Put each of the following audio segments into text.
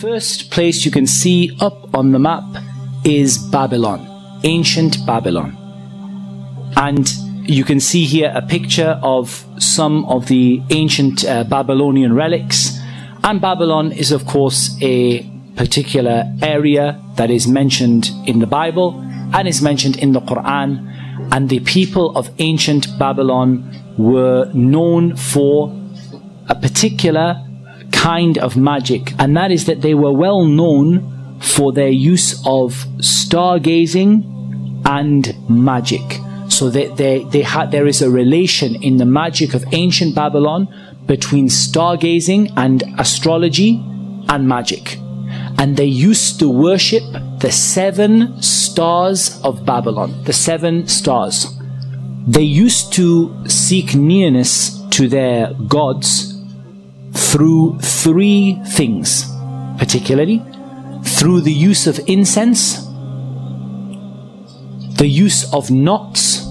first place you can see up on the map is Babylon, ancient Babylon. And you can see here a picture of some of the ancient Babylonian relics. And Babylon is, of course, a particular area that is mentioned in the Bible and is mentioned in the Quran. And the people of ancient Babylon were known for a particular kind of magic, and that is that they were well known for their use of stargazing and magic. So there is a relation in the magic of ancient Babylon between stargazing and astrology and magic. And they used to worship the 7 stars of Babylon, the 7 stars. They used to seek nearness to their gods through 3 things, particularly through the use of incense, the use of knots,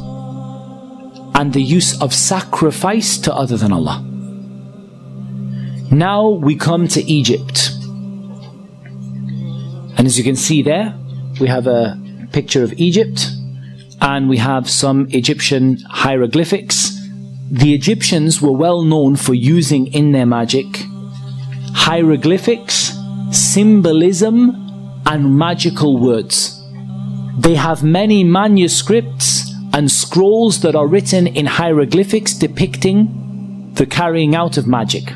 and the use of sacrifice to other than Allah. Now we come to Egypt. And as you can see there, we have a picture of Egypt and we have some Egyptian hieroglyphics. The Egyptians were well known for using in their magic hieroglyphics, symbolism, and magical words. They have many manuscripts and scrolls that are written in hieroglyphics depicting the carrying out of magic.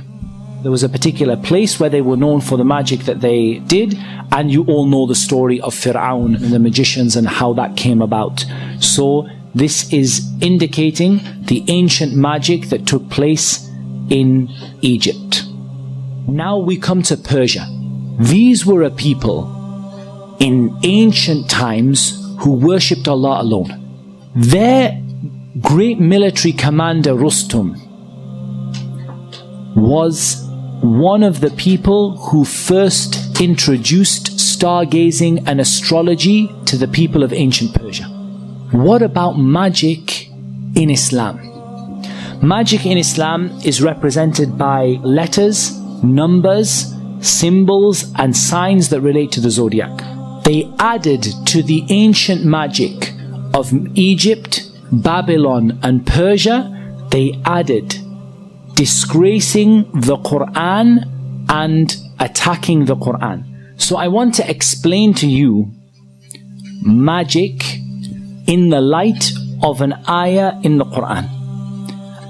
There was a particular place where they were known for the magic that they did, and you all know the story of Fir'aun and the magicians and how that came about. So this is indicating the ancient magic that took place in Egypt. Now we come to Persia. These were a people in ancient times who worshipped Allah alone. Their great military commander Rustum was one of the people who first introduced stargazing and astrology to the people of ancient Persia. What about magic in Islam? Magic in Islam is represented by letters, numbers, symbols, and signs that relate to the zodiac. They added to the ancient magic of Egypt, Babylon, and Persia, they added disgracing the Quran and attacking the Quran. So I want to explain to you magic in the light of an ayah in the Quran.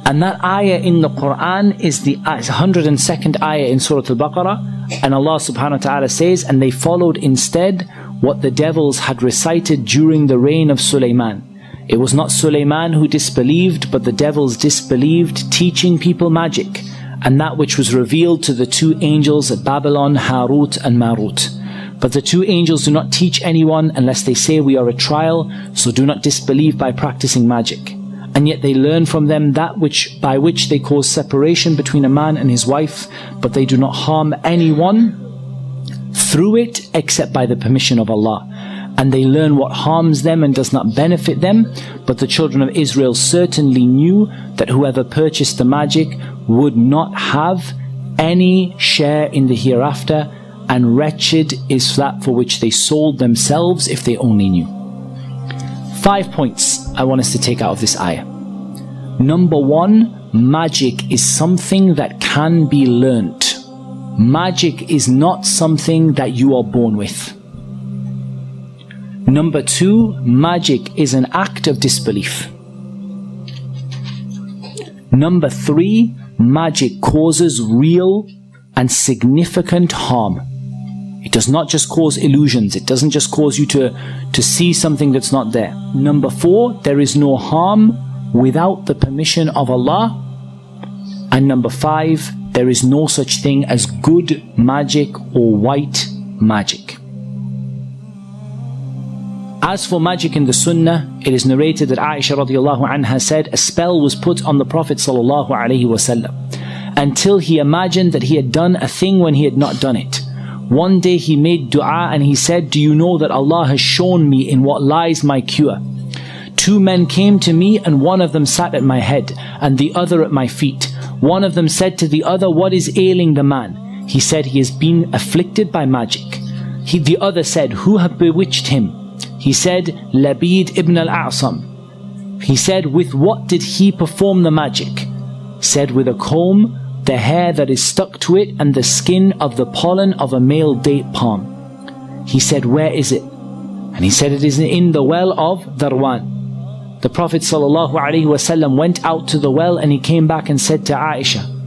And that ayah in the Quran is the 102nd ayah in Surah Al-Baqarah. And Allah Subhanahu Wa Ta'ala says, and they followed instead what the devils had recited during the reign of Sulaiman. It was not Sulaiman who disbelieved, but the devils disbelieved, teaching people magic, and that which was revealed to the 2 angels at Babylon, Harut and Marut. But the 2 angels do not teach anyone unless they say we are a trial, so do not disbelieve by practicing magic. And yet they learn from them that which by which they cause separation between a man and his wife, but they do not harm anyone through it except by the permission of Allah. And they learn what harms them and does not benefit them. But the children of Israel certainly knew that whoever purchased the magic would not have any share in the hereafter, and wretched is that for which they sold themselves if they only knew. 5 points I want us to take out of this ayah. Number 1, magic is something that can be learnt. Magic is not something that you are born with. Number 2, magic is an act of disbelief. Number 3, magic causes real and significant harm. It does not just cause illusions. It doesn't just cause you to see something that's not there. Number 4, there is no harm without the permission of Allah. And number 5, there is no such thing as good magic or white magic. As for magic in the Sunnah, it is narrated that Aisha radiyallahu anha said, a spell was put on the Prophet sallallahu alaihi wasallam until he imagined that he had done a thing when he had not done it. One day he made dua and he said, do you know that Allah has shown me in what lies my cure? 2 men came to me and one of them sat at my head and the other at my feet. One of them said to the other, what is ailing the man? He said he has been afflicted by magic. The other said, who have bewitched him? He said, Labeed ibn al-A'sam. He said, with what did he perform the magic? Said, with a comb, the hair that is stuck to it, and the skin of the pollen of a male date palm. He said, where is it? And he said, it is in the well of Darwan. The Prophet ﷺ went out to the well, and he came back and said to Aisha,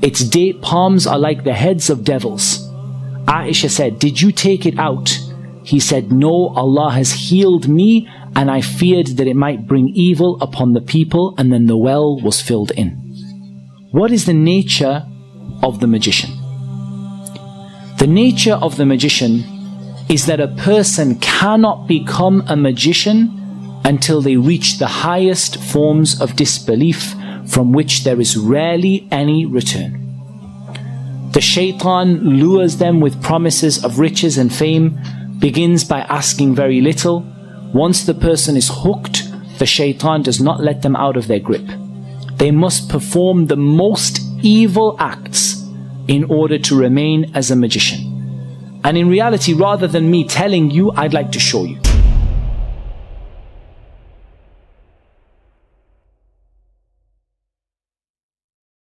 its date palms are like the heads of devils. Aisha said, did you take it out? He said, no, Allah has healed me, and I feared that it might bring evil upon the people. And then the well was filled in. What is the nature of the magician? The nature of the magician is that a person cannot become a magician until they reach the highest forms of disbelief, from which there is rarely any return. The shaytan lures them with promises of riches and fame, begins by asking very little. Once the person is hooked, the shaytan does not let them out of their grip. They must perform the most evil acts in order to remain as a magician. And in reality, rather than me telling you, I'd like to show you.